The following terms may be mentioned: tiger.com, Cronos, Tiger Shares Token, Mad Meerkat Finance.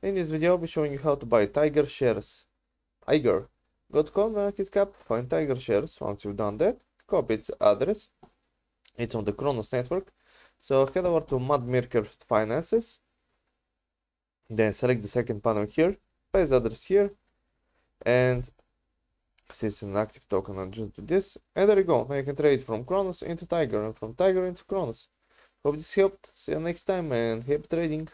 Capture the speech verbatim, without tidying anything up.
In this video, I'll be showing you how to buy Tiger Shares, tiger dot com market cap. Find Tiger Shares. Once you've done that, copy its address. It's on the Cronos network. So head over to Mad Meerkat Finances. Then select the second panel here, paste address here, and since it's an active token, I'll just do this. And there you go. Now you can trade from Cronos into Tiger and from Tiger into Cronos. Hope this helped. See you next time and happy trading.